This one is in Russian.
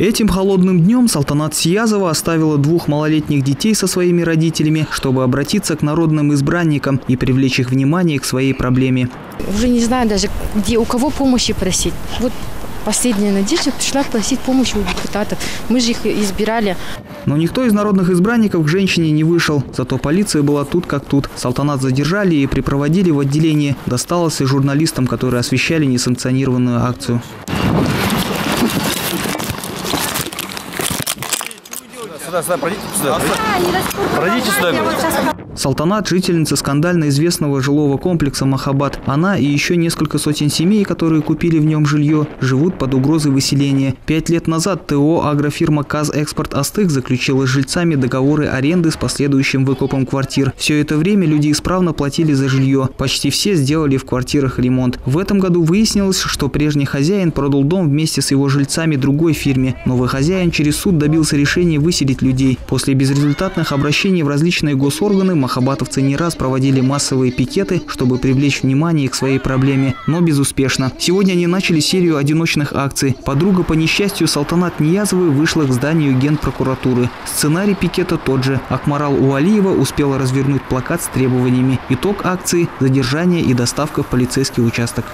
Этим холодным днем Салтанат Ниязова оставила двух малолетних детей со своими родителями, чтобы обратиться к народным избранникам и привлечь их внимание к своей проблеме. Уже не знаю даже, где, у кого помощи просить. Вот последняя надежда пришла просить помощи у депутатов. Мы же их избирали. Но никто из народных избранников к женщине не вышел. Зато полиция была тут как тут. Салтанат задержали и припроводили в отделение. Досталось и журналистам, которые освещали несанкционированную акцию. Салтанат – жительница скандально известного жилого комплекса «Махаббат». Она и еще несколько сотен семей, которые купили в нем жилье, живут под угрозой выселения. 5 лет назад ТО «Агрофирма Казэкспорт Астык» заключила с жильцами договоры аренды с последующим выкупом квартир. Все это время люди исправно платили за жилье. Почти все сделали в квартирах ремонт. В этом году выяснилось, что прежний хозяин продал дом вместе с его жильцами другой фирме. Новый хозяин через суд добился решения выселить людей. После безрезультатных обращений в различные госорганы махаббатовцы не раз проводили массовые пикеты, чтобы привлечь внимание к своей проблеме, но безуспешно. Сегодня они начали серию одиночных акций. Подруга по несчастью Салтанат Ниязовой вышла к зданию Генпрокуратуры. Сценарий пикета тот же. Акмарал Уалиева успела развернуть плакат с требованиями. Итог акции – задержание и доставка в полицейский участок.